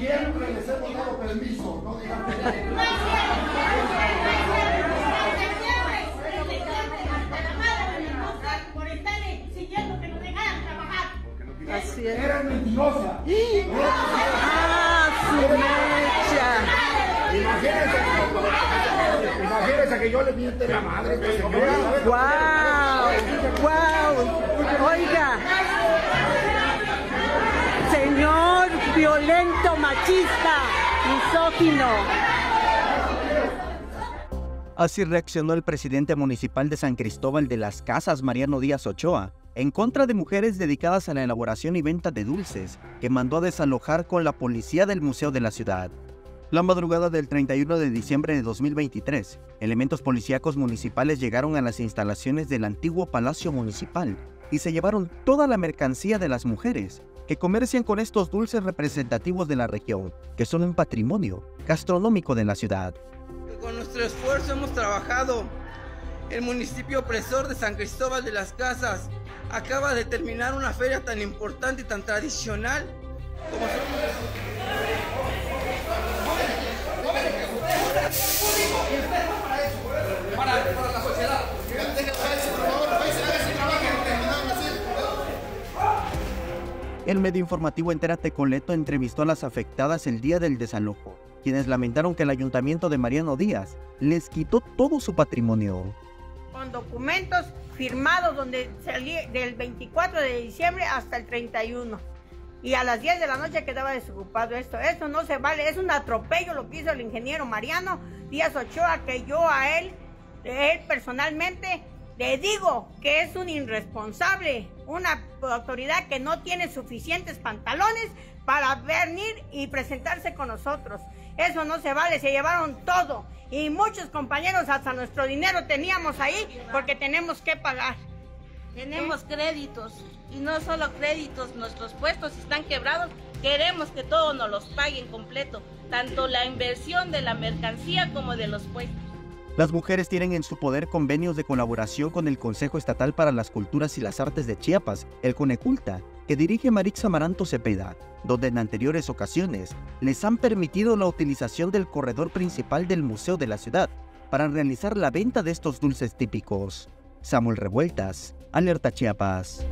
siempre les hemos dado permiso, no digan que así es. Era mentirosa. ¡Ah, su mecha! Imagínense que yo le miente la madre. ¡Guau! ¡Guau! Oiga, señor violento, machista, misógino. Así reaccionó el presidente municipal de San Cristóbal de las Casas, Mariano Díaz Ochoa, en contra de mujeres dedicadas a la elaboración y venta de dulces, que mandó a desalojar con la policía del Museo de la Ciudad. La madrugada del 31 de diciembre de 2023, elementos policíacos municipales llegaron a las instalaciones del antiguo Palacio Municipal y se llevaron toda la mercancía de las mujeres que comercian con estos dulces representativos de la región, que son un patrimonio gastronómico de la ciudad. Con nuestro esfuerzo hemos trabajado. El municipio opresor de San Cristóbal de las Casas acaba de terminar una feria tan importante y tan tradicional como para la sociedad. El medio informativo Entérate Conleto entrevistó a las afectadas el día del desalojo, quienes lamentaron que el ayuntamiento de Mariano Díaz les quitó todo su patrimonio. Con documentos firmados donde salí del 24 de diciembre hasta el 31 y a las 10 de la noche quedaba desocupado esto. Esto no se vale, es un atropello lo que hizo el ingeniero Mariano Díaz Ochoa, que yo a él personalmente le digo que es un irresponsable, una autoridad que no tiene suficientes pantalones para venir y presentarse con nosotros. Eso no se vale, se llevaron todo. Y muchos compañeros hasta nuestro dinero teníamos ahí porque tenemos que pagar. Tenemos créditos y no solo créditos, nuestros puestos están quebrados. Queremos que todos nos los paguen completo, tanto la inversión de la mercancía como de los puestos. Las mujeres tienen en su poder convenios de colaboración con el Consejo Estatal para las Culturas y las Artes de Chiapas, el CONECULTA, que dirige Maritza Maranto Cepeda, donde en anteriores ocasiones les han permitido la utilización del corredor principal del Museo de la Ciudad para realizar la venta de estos dulces típicos. Samuel Revueltas, Alerta Chiapas.